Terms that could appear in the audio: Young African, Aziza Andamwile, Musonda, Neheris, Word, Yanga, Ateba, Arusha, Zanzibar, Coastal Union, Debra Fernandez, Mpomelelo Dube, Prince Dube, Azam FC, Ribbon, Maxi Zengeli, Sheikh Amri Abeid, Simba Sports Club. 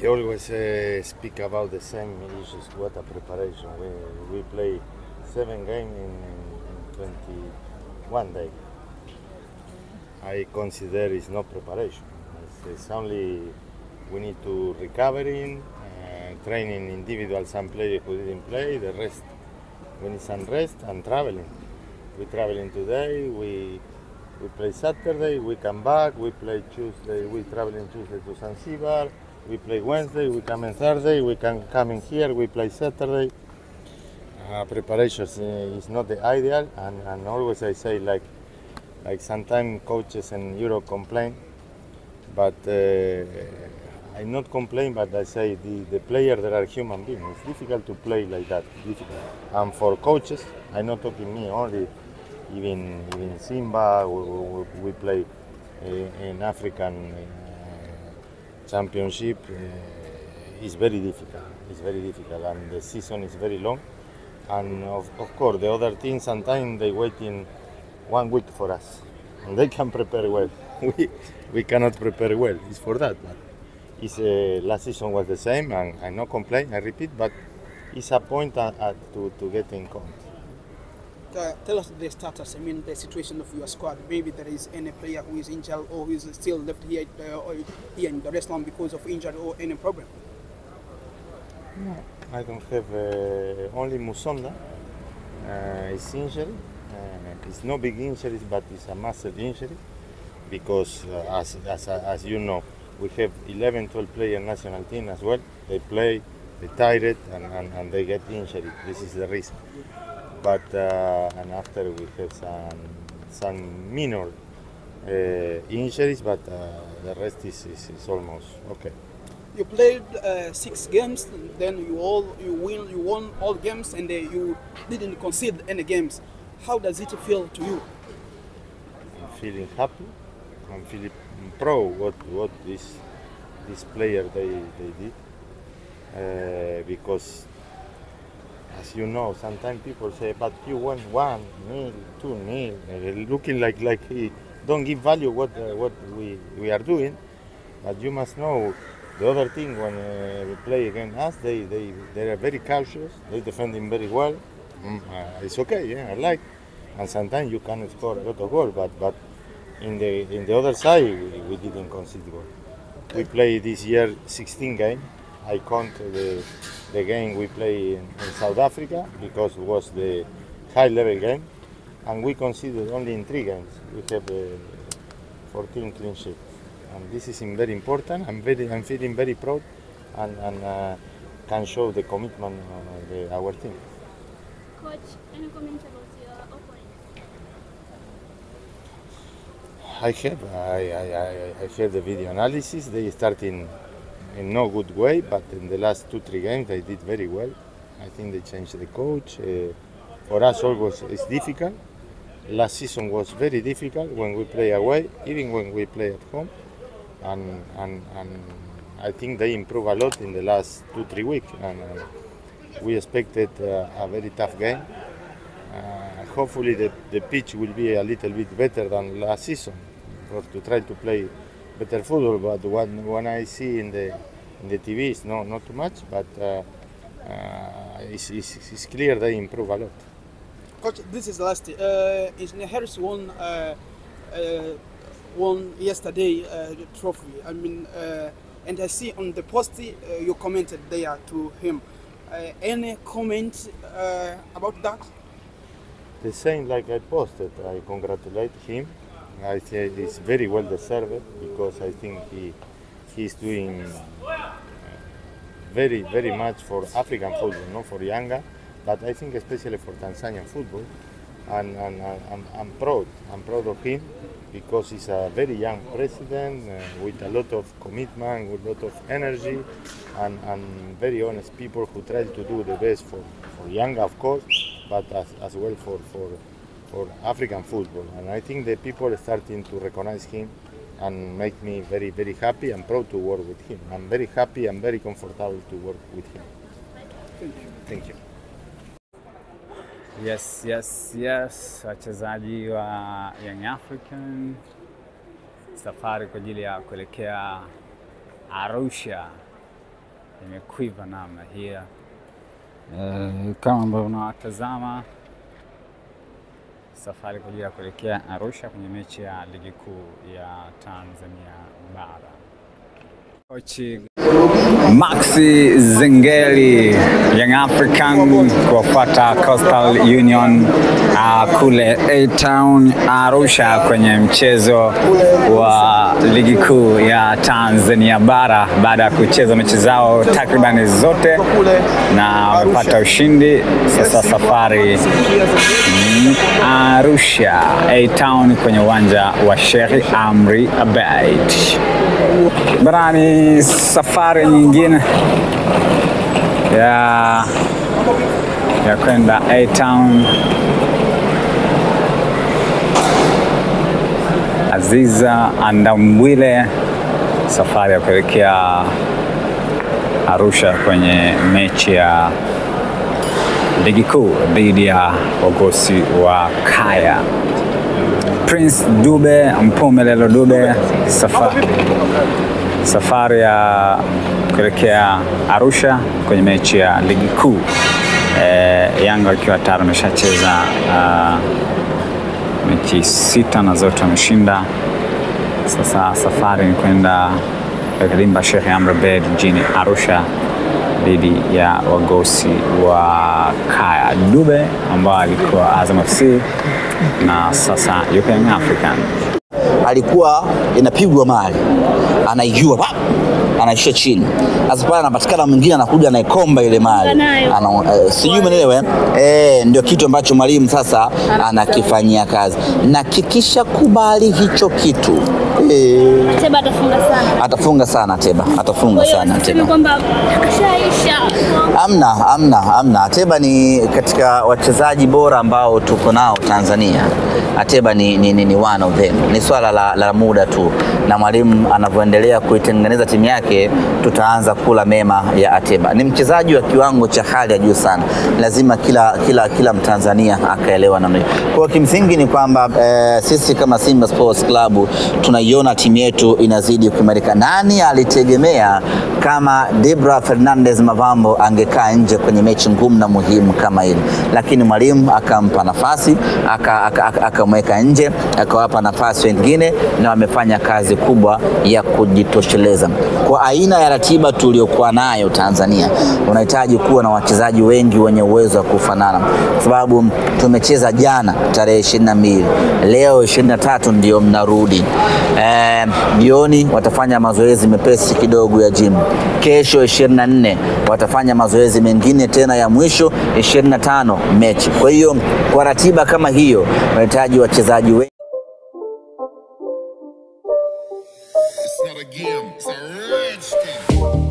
He always speak about the same issues. What a preparation! We play 7 games in 21 days. I consider it's no preparation. It's only we need to recovering, training individual, some players who didn't play, the rest. We need some rest and traveling. We're traveling today, we play Saturday, we come back, we play Tuesday, we traveling Tuesday to Zanzibar, we play Wednesday, we come in Thursday, we can come in here, we play Saturday. Preparation is not the ideal, and always I say like sometimes coaches in Europe complain, but I not complain, but I say the players that are human beings. It's difficult to play like that. Difficult. And for coaches, I'm not talking me only. Even Simba, we play in African Championship. It's very difficult. It's very difficult, and the season is very long. And of course, the other teams sometimes they waiting 1 week for us, and they can prepare well. We cannot prepare well. It's for that. But it's, last season was the same, and I no complain. I repeat, but it's a point to get in count. Tell us the status. I mean the situation of your squad. Maybe there is any player who is injured or who is still left here or here in the restaurant because of injury or any problem. No, I don't have. Only Musonda is injured. It's no big injuries, but it's a massive injury because as you know. We have 11, 12 player national team as well. They play, they tired, and they get injured. This is the risk. But and after we have some minor injuries, but the rest is almost okay. You played 6 games, then you won all games, and you didn't concede any games. How does it feel to you? I'm feeling happy. I'm feeling proud what this player they did because as you know sometimes people say but you won 1-0, 2-0, looking like he don't give value what we are doing, but you must know the other thing when we play against us they are very cautious, they defending very well. It's okay, yeah, I like, and sometimes you can score a lot of goals, but in the other side, we didn't concede goal. We played this year 16 games. I count the game we played in South Africa because it was the high-level game, and we conceded only in 3 games. We have 14 clean sheets, and this is very important. I'm feeling very proud, and can show the commitment of our team. Coach, any comments about your opponent? I have the video analysis. They start in no good way, but in the last 2-3 games they did very well. I think they changed the coach. For us always it's difficult. Last season was very difficult when we play away, even when we play at home. And I think they improved a lot in the last 2-3 weeks. And we expected a very tough game. Hopefully the pitch will be a little bit better than last season. To try to play better football, but when I see in the TV, it's not too much, but it's clear they improve a lot. Coach, this is last. Is Neheris won yesterday the trophy? I mean, and I see on the post you commented there to him. Any comment about that? The same like I posted. I congratulate him. I say it's very well deserved because I think he's doing very, very much for African football, not for Yanga, but I think especially for Tanzanian football. And I'm proud of him because he's a very young president with a lot of commitment, with a lot of energy, and very honest people who try to do the best for Yanga, of course, but as well for African football. And I think the people are starting to recognize him and make me very, very happy and proud to work with him. I'm very happy and very comfortable to work with him. Thank you. Yes. Wachezaji wa Young African, safari kwa ajili ya kuelekea Arusha imequiva namna hiyo. Kama ambavyo unatazama safari kuja kuelekea Arusha kwenye mechi ya ligi kuu ya Tanzania bara. Kochi Maxi Zengeli Young African kufuata Coastal Union kule A-Town Arusha kwenye mchezo wa ligi kuu ya Tanzania bara baada ya kucheza mechi zao takriban zote na wamepata ushindi. Sasa safari Arusha A-Town kwenye uwanja wa Sheikh Amri Abeid. Barani safari nyingine ya kwenda A-Town. Aziza Andamwile safari ya kuelekea Arusha kwenye mechi ya ligi kuu dhidi ya Wagosi wa Kaya. Prince Dube Mpomelelo Dube safari ya kuelekea Arusha kwenye mechi ya ligi kuu. Yanga ikiwa tayari ameshacheza mechi sita na zote ameshinda. Sasa safari ni kwenda Kalimba Sheikh Amri Abeid jijini Arusha dhidi ya Wagosi wa Kaya. Dube ambaye alikuwa Azam FC na sasa yuko Young African, alikuwa inapigwa mali anaijua anaisha chini, sasa pale anapatikana mwingine anakuja anaikomba ile mali sijui mwenyewe ndio kitu ambacho mwalimu sasa anakifanyia kazi na kikisha kubali hicho kitu Teba atafunga sana. Teba atafunga sana. Kwamba akashaisha. Amna. Teba ni katika wachezaji bora ambao tuko nao Tanzania. Ateba ni one of them. Ni swala la muda tu. Na mwalimu anavyoendelea kuitengeneza timu yake, tutaanza kula mema ya Ateba. Ni mchezaji wa kiwango cha hali ya juu sana. Lazima kila Mtanzania akaelewa namna hiyo. Kwa kimsingi ni kwamba sisi kama Simba Sports Club tunaiona timu yetu inazidi kuimarika. Nani alitegemea kama Debra Fernandez Mavambo angekaa nje kwenye mechi ngumu na muhimu kama hili? Lakini mwalimu akampa nafasi, akamweka nje, akawapa nafasi wengine na wamefanya kazi kubwa ya kujitosheleza. Kwa aina ya ratiba tuliyokuwa nayo Tanzania, unahitaji kuwa na wachezaji wengi wenye uwezo wa kufanana. Sababu tumecheza jana tarehe 22, leo 23 ndio mnarudi. Jioni watafanya mazoezi mepesi kidogo ya gym. Kesho 24 watafanya mazoezi mengine tena ya mwisho, 25 mechi. Kwa hiyo kwa ratiba kama hiyo unahitaji wachezaji wengi. It's not a game, it's a rich game.